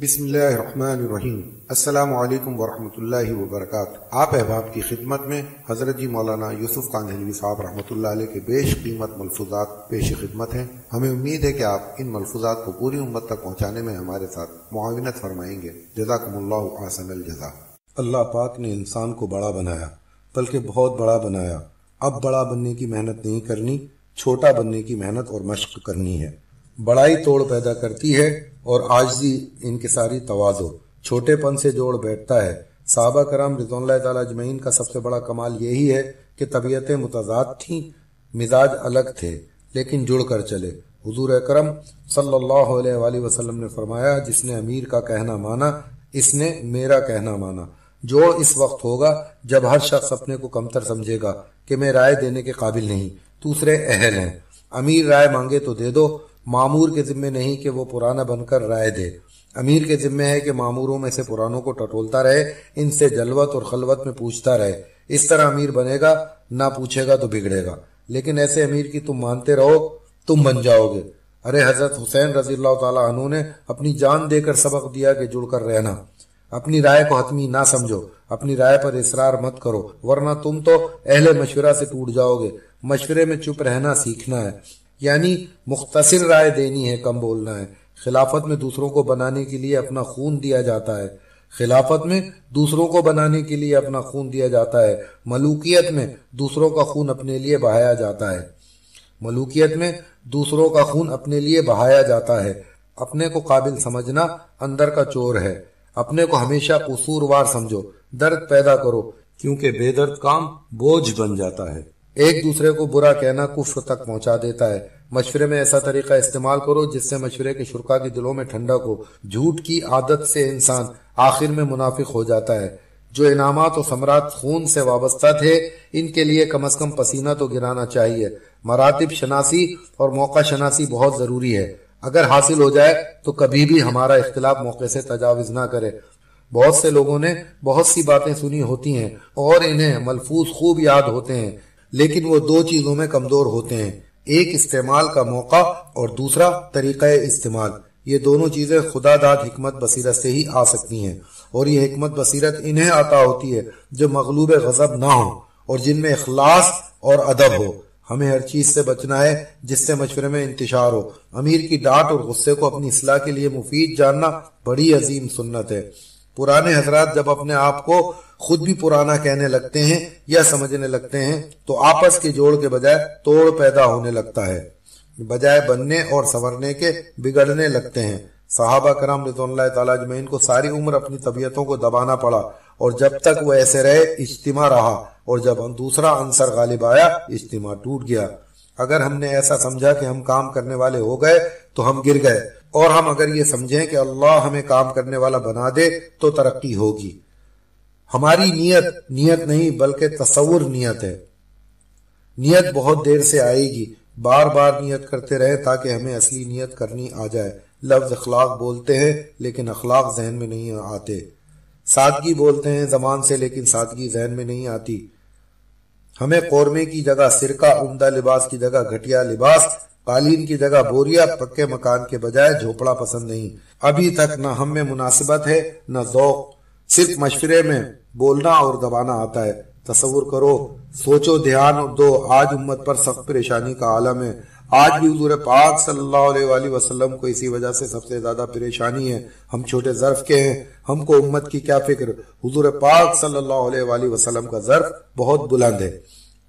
बिस्मिल्लाहिर्रहमानिर्रहीम। अस्सलामुअलैकुम वरहमतुल्लाहि वबरकातुहू। आप अहबाब की खिदमत में हजरत जी मौलाना यूसुफ कांधलवी साहब रहमतुल्लाह अलैह के बेश कीमत मलफूजात पेश खिदमत हैं। हमें उम्मीद है कि आप इन मलफूजात को पूरी उम्मत तक पहुँचाने में हमारे साथ मुआविनत फरमाएंगे। जज़ाकुमुल्लाहु अहसनल जज़ा। अल्लाह पाक ने इंसान को बड़ा बनाया, बल्कि बहुत बड़ा बनाया। अब बड़ा बनने की मेहनत नहीं करनी, छोटा बनने की मेहनत और मशक करनी है। बड़ाई तोड़ पैदा करती है और आजजी इनकिसारी तवाज़ो छोटेपन से जोड़ बैठता है। साहबा कराम रज़ियल्लाहु तआला अजमईन का सबसे बड़ा कमाल यही है कि तबीयतें मुतज़ाद थीं, मिजाज अलग थे, लेकिन जुड़ कर चले। हुजूर अकरम सल्लल्लाहु अलैहि वसल्लम ने फरमाया, जिसने अमीर का कहना माना इसने मेरा कहना माना। जोड़ इस वक्त होगा जब हर शख्स अपने को कमतर समझेगा कि मैं राय देने के काबिल नहीं, दूसरे अहल हैं। अमीर राय मांगे तो दे दो, मामूर के जिम्मे नहीं कि वो पुराना बनकर राय दे। अमीर के जिम्मे है कि मामूरों में से पुरानों को टटोलता रहे, इनसे जलवत और खलवत में पूछता रहे। इस तरह अमीर बनेगा, ना पूछेगा तो बिगड़ेगा। लेकिन ऐसे अमीर की तुम मानते रहो, तुम बन जाओगे। अरे हजरत हुसैन रज़ियल्लाहु तआला अन्हु ने अपनी जान देकर सबक दिया कि जुड़कर रहना, अपनी राय को हतमी ना समझो, अपनी राय पर इसरार मत करो, वरना तुम तो अहले मशवरा से टूट जाओगे। मशवरे में चुप रहना सीखना है, यानी मुख्तसर राय देनी है, कम बोलना है। खिलाफत में दूसरों को बनाने के लिए अपना खून दिया जाता है, खिलाफत में दूसरों को बनाने के लिए अपना खून दिया जाता है। मलूकियत में दूसरों का खून अपने लिए बहाया जाता है, मलूकियत में दूसरों का खून अपने लिए बहाया जाता है। अपने को काबिल समझना अंदर का चोर है। अपने को हमेशा कसूरवार समझो, दर्द पैदा करो, क्योंकि बेदर्द काम बोझ बन जाता है। एक दूसरे को बुरा कहना कुफ्र तक पहुंचा देता है। मशवरे में ऐसा तरीका इस्तेमाल करो जिससे मशवरे के शुरका के दिलों में ठंडक हो। झूठ की आदत से इंसान आखिर में मुनाफिक हो जाता है। जो इनामात और समरात खून से वाबस्ता थे, इनके लिए कम अज कम पसीना तो गिराना चाहिए। मरातिब शनासी और मौका शनासी बहुत जरूरी है। अगर हासिल हो जाए तो कभी भी हमारा इख्तिलाफ मौके से तजावुज ना करे। बहुत से लोगों ने बहुत सी बातें सुनी होती हैं और इन्हें मलफूज खूब याद होते हैं, लेकिन वो दो चीज़ों में कमज़ोर होते हैं, एक इस्तेमाल का मौका और दूसरा तरीक़े इस्तेमाल। ये दोनों चीज़ें खुदा दाद हिकमत बसीरत से ही आ सकती हैं, और ये हिकमत बसीरत इन्हें आता होती है जो मगलूब गज़ब ना हो और जिनमें इखलास और अदब हो। हमें हर चीज़ से बचना है जिससे मशवरे में इंतशार हो। अमीर की डांट और गुस्से को अपनी असलाह के लिए मुफीद जानना बड़ी अजीम सुन्नत है। पुराने हजरात जब अपने आप को खुद भी पुराना कहने लगते हैं या समझने लगते हैं, तो आपस के जोड़ के बजाय तोड़ पैदा होने लगता है, बजाय बनने और संवरने के बिगड़ने लगते हैं। सहाबा कराम रज़ियल्लाहु तआला अजमईन को सारी उम्र अपनी तबीयतों को दबाना पड़ा, और जब तक वो ऐसे रहे इज्तिमा रहा, और जब दूसरा अंसर गालिब आया इज्तिमा टूट गया। अगर हमने ऐसा समझा कि हम काम करने वाले हो गए तो हम गिर गए, और हम अगर ये समझें कि अल्लाह हमें काम करने वाला बना दे तो तरक्की होगी। हमारी नीयत नीयत नहीं बल्कि तसव्वुर नीयत है। नीयत बहुत देर से आएगी, बार बार नीयत करते रहे ताकि हमें असली नीयत करनी आ जाए। लफ्ज़ अखलाक बोलते हैं लेकिन अखलाक जहन में नहीं आते। सादगी बोलते हैं जबान से लेकिन सादगी जहन में नहीं आती। हमें कौरमे की जगह सिरका, उम्दा लिबास की जगह घटिया लिबास, कालीन की जगह बोरिया, पक्के मकान के बजाय झोपड़ा पसंद नहीं। अभी तक न हम में मुनासिबत है न ज़ौक़, सिर्फ मशवरे में बोलना और दबाना आता है। तसव्वुर करो, सोचो, ध्यान दो। आज उम्मत पर सख्त परेशानी का आलम है। आज भी हुजूर पाक सल्लल्लाहु अलैहि वसल्लम को इसी वजह से सबसे ज़्यादा परेशानी है। हम छोटे ज़र्फ़ के हैं, हमको उम्मत की क्या फ़िक्र। हुजूर पाक सल्लल्लाहु अलैहि वसल्लम का ज़र्फ़ बहुत बुलंद है,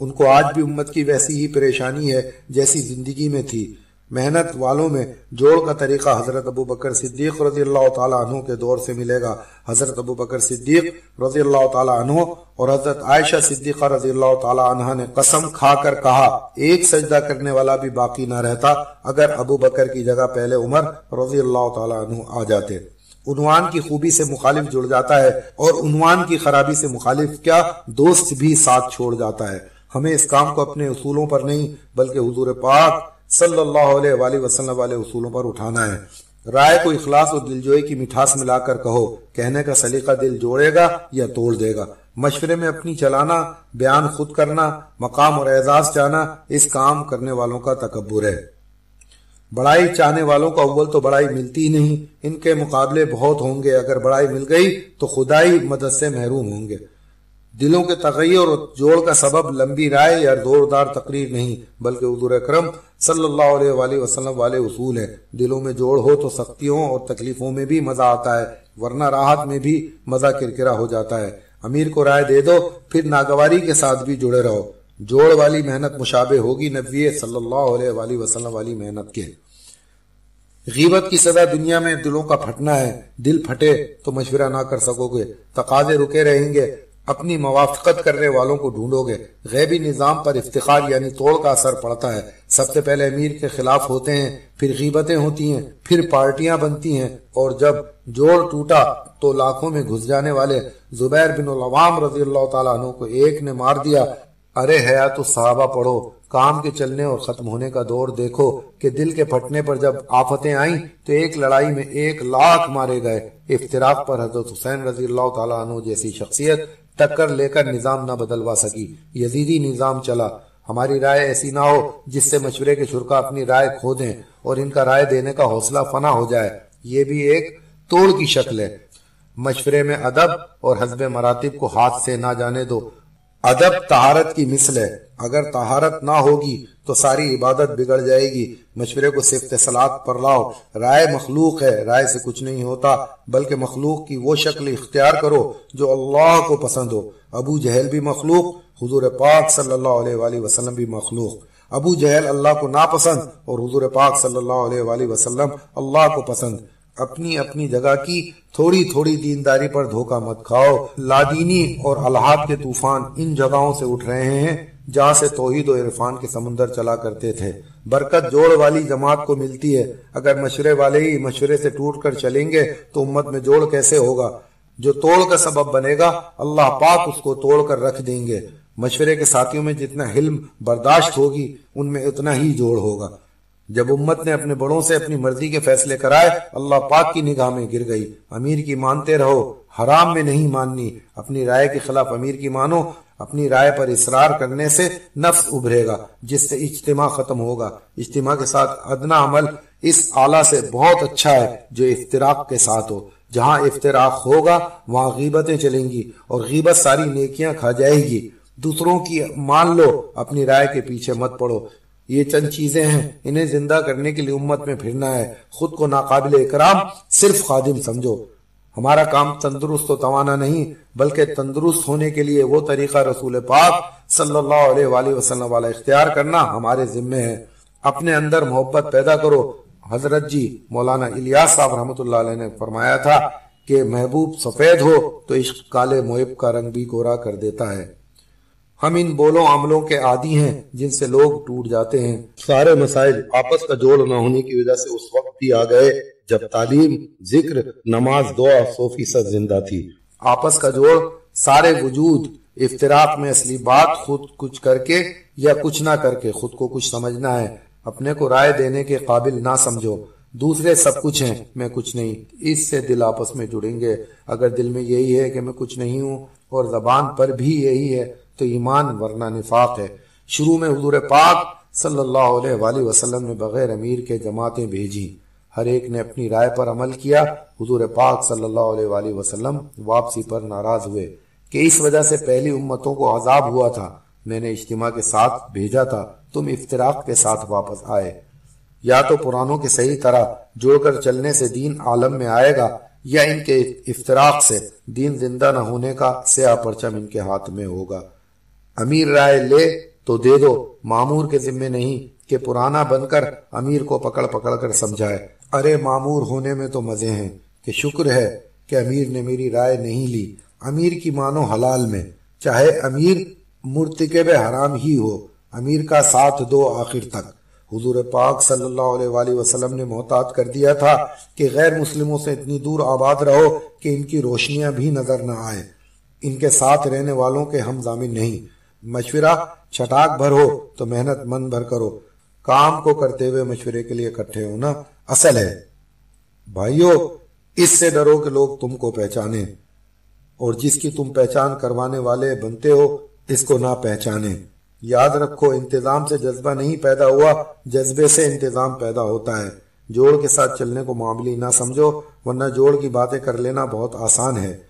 उनको आज भी उम्मत की वैसी ही परेशानी है जैसी ज़िंदगी में थी। मेहनत वालों में जोड़ का तरीक़ा हज़रत अबू बकर सिद्दीक़ रज़ियल्लाहु तआला अन्हु के दौर से मिलेगा। हज़रत अबू बकर सिद्दीक़ रज़ियल्लाहु तआला अन्हु और हज़रत आयशा सिद्दीक़ा रज़ियल्लाहु तआला अन्हा ने कसम खाकर कहा, एक सजदा करने वाला भी बाकी ना रहता अगर अबू बकर की जगह पहले उमर रज़ियल्लाहु तआला अन्हु आ जाते। उन्वान की खूबी से मुखालिफ जुड़ जाता है, और उन्वान की खराबी से मुखालिफ क्या दोस्त भी साथ छोड़ जाता है। हमें इस काम को अपने उसूलों पर नहीं बल्कि हुजूर पाक सल्लल्लाहु अलैहि वसल्लम वाले उसूलों पर उठाना है। राय को इखलास और दिलजोई की मिठास मिलाकर कहो, कहने का सलीका दिल जोड़ेगा या तोड़ देगा। मशवरे में अपनी चलाना, बयान खुद करना, मकाम और एजाज चाहना, इस काम करने वालों का तकब्बुर है। बड़ाई चाहने वालों को अव्वल तो बड़ाई मिलती ही नहीं, इनके मुकाबले बहुत होंगे, अगर बड़ाई मिल गई तो खुदाई मदद से महरूम होंगे। दिलों के तग़य्युर और जोड़ का सबब लंबी राय या जोरदार तकरीर नहीं, बल्कि हुज़ूर अकरम सल्लल्लाहु अलैहि वसल्लम वाले उसूल है। दिलों में जोड़ हो तो सख्तियों और तकलीफों में भी मज़ा आता है, वरना राहत में भी मज़ा किरकिरा हो जाता है। अमीर को राय दे दो, फिर नागवारी के साथ भी जुड़े रहो। जोड़ वाली मेहनत मुशाबे होगी नबी सल्लल्लाहु अलैहि वसल्लम वाली मेहनत के। गीबत की सदा दुनिया में दिलों का फटना है, दिल फटे तो मशवरा ना कर सकोगे, तकाजे रुके रहेंगे, अपनी मवाफ़क़त करने वालों को ढूंढोगे। गैबी निज़ाम पर इफ्तिखार यानी तोड़ का असर पड़ता है। सबसे पहले अमीर के खिलाफ होते हैं, फिर गीबतें होती हैं, फिर पार्टियां बनती हैं, और जब जोड़ टूटा तो लाखों में घुस जाने वाले ज़ुबैर बिन अल-अव्वाम रज़ी अल्लाह ताला अन्हु को एक ने मार दिया। अरे हयातुस सहाबा पढ़ो, काम के चलने और खत्म होने का दौर देखो कि दिल के फटने पर जब आफतें आईं तो एक लड़ाई में 1 लाख मारे गए। इफ्तिराक पर हजरत हुसैन रजी अल्लाह ताला अन्हु जैसी शख्सियत टक्कर लेकर निज़ाम न बदलवा सकी, यजीदी निज़ाम चला। हमारी राय ऐसी ना हो जिससे मशवरे के शुरका अपनी राय खो दें और इनका राय देने का हौसला फना हो जाए, ये भी एक तोड़ की शक्ल है। मशवरे में अदब और हसब मरातिब को हाथ से ना जाने दो। अदब तहारत की मिसल है, अगर तहारत ना होगी तो सारी इबादत बिगड़ जाएगी। मशवरे को सिफ्त सलात पर लाओ। राय मखलूक है, राय से कुछ नहीं होता, बल्कि मखलूक की वो शक्ल इख्तियार करो जो अल्लाह को पसंद हो। अबू जहल भी मखलूक, हुजूर पाक सल्लल्लाहु अलैहि वसल्लम भी मखलूक। अबू जहल अल्लाह को नापसंद और हुजूर पाक सल्लल्लाहु अलैहि वसल्लम अल्लाह को पसंद। अपनी अपनी जगह की थोड़ी थोड़ी दीनदारी पर धोखा मत खाओ। लादीनी और अलहाद के तूफान इन जगहों से उठ रहे हैं जहाँ से तौहीद और इरफान के समुंदर चला करते थे। बरकत जोड़ वाली जमात को मिलती है। अगर मशवरे वाले ही मशवरे से टूट कर चलेंगे तो उम्मत में जोड़ कैसे होगा? जो तोड़ का सबब बनेगा अल्लाह पाक उसको तोड़ कर रख देंगे। मशवरे के साथियों में जितना हिल्म बर्दाश्त होगी उनमें उतना ही जोड़ होगा। जब उम्मत ने अपने बड़ों से अपनी मर्जी के फैसले कराए अल्लाह पाक की निगाह में गिर गई। अमीर की मानते रहो, हराम में नहीं माननी। अपनी राय के खिलाफ अमीर की मानो, अपनी राय पर इसरार करने से नफ्स उभरेगा जिससे इज्तिमा खत्म होगा। इज्तिमा के साथ अदना अमल इस आला से बहुत अच्छा है जो इफ्तिराक के साथ हो। जहाँ इफ्तिराक होगा वहाँ गीबतें चलेंगी और गीबत सारी नेकियां खा जाएगी। दूसरों की मान लो, अपनी राय के पीछे मत पड़ो। ये चंद चीजें हैं, इन्हें जिंदा करने के लिए उम्मत में फिरना है। खुद को नाकाबिल इकराम सिर्फ खादिम समझो। हमारा काम तंदुरुस्त और तवाना नहीं, बल्कि तंदुरुस्त होने के लिए वो तरीका रसूल पाक सल्लल्लाहु अलैहि वसल्लम वाला इख्तियार करना हमारे जिम्मे है। अपने अंदर मोहब्बत पैदा करो। हजरत जी मौलाना इलियास साहब रहमतुल्लाह अलैह ने फरमाया था कि महबूब सफेद हो तो इश्क काले मोहब का रंग भी गोरा कर देता है। हम इन बोलों अमलों के आदी हैं जिनसे लोग टूट जाते हैं। सारे मसाइल आपस का जोड़ न होने की वजह से उस वक्त भी आ गए जब तालीम, जिक्र, नमाज, दुआ, सोफी सब जिंदा थी। आपस का जोड़ सारे वजूद। इफ्तिराक में असली बात खुद कुछ करके या कुछ ना करके खुद को कुछ समझना है। अपने को राय देने के काबिल ना समझो। दूसरे सब कुछ हैं, मैं कुछ नहीं, इससे दिल आपस में जुड़ेंगे। अगर दिल में यही है कि मैं कुछ नहीं हूँ और जबान पर भी यही है तो ईमान वरना निफाक है। शुरू में हुजूर पाक सल्लल्लाहु अलैहि वसल्लम ने बगैर अमीर के जमातें भेजी। हर एक ने अपनी राय पर अमल किया। हुजूर पाक सल्लल्लाहु अलैहि वसल्लम वापसी पर नाराज हुए कि इस वजह से पहली उम्मतों को अजाब हुआ था। मैंने इज्तिमा के साथ भेजा था, तुम इफ्तिराक के साथ वापस आए। या तो पुरानों के सही तरह जोड़कर चलने से दीन आलम में आएगा या इनके इफ्तिराक से दीन जिंदा न होने का स्याह परचम इनके हाथ में होगा। अमीर राय ले तो दे दो, मामूर के जिम्मे नहीं कि पुराना बनकर अमीर को पकड़ पकड़ कर समझाए। अरे मामूर होने में तो मजे हैं कि शुक्र है कि अमीर ने मेरी राय नहीं ली। अमीर की मानो हलाल में, चाहे अमीर मुर्तकब हराम ही हो। अमीर का साथ दो आखिर तक। हुजूर पाक सल्लल्लाहु अलैहि वसल्लम ने मोहतात कर दिया था कि गैर मुस्लिमों से इतनी दूर आबाद रहो कि इनकी रोशनियां भी नजर न आए। इनके साथ रहने वालों के हम जामिन नहीं। मशवरा छटाक भर हो तो मेहनत मन भर करो। काम को करते हुए मशवरे के लिए इकट्ठे होना असल है। भाइयों, इससे डरो कि लोग तुमको पहचाने और जिसकी तुम पहचान करवाने वाले बनते हो इसको ना पहचाने। याद रखो, इंतजाम से जज्बा नहीं पैदा हुआ, जज्बे से इंतजाम पैदा होता है। जोड़ के साथ चलने को मामूली ना समझो, वरना जोड़ की बातें कर लेना बहुत आसान है।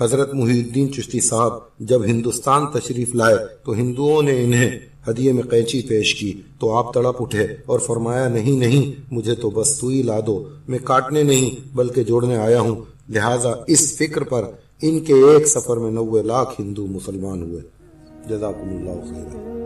हजरत मुहिउद्दीन चिश्ती साहब जब हिंदुस्तान तशरीफ लाए तो हिंदुओं ने इन्हें हदिये में कैंची पेश की, तो आप तड़प उठे और फरमाया, नहीं नहीं, मुझे तो बस सुई ला दो, मैं काटने नहीं बल्कि जोड़ने आया हूँ। लिहाजा इस फिक्र पर इनके एक सफर में 90 लाख हिंदू मुसलमान हुए। जज़ाकुमुल्लाह खैर।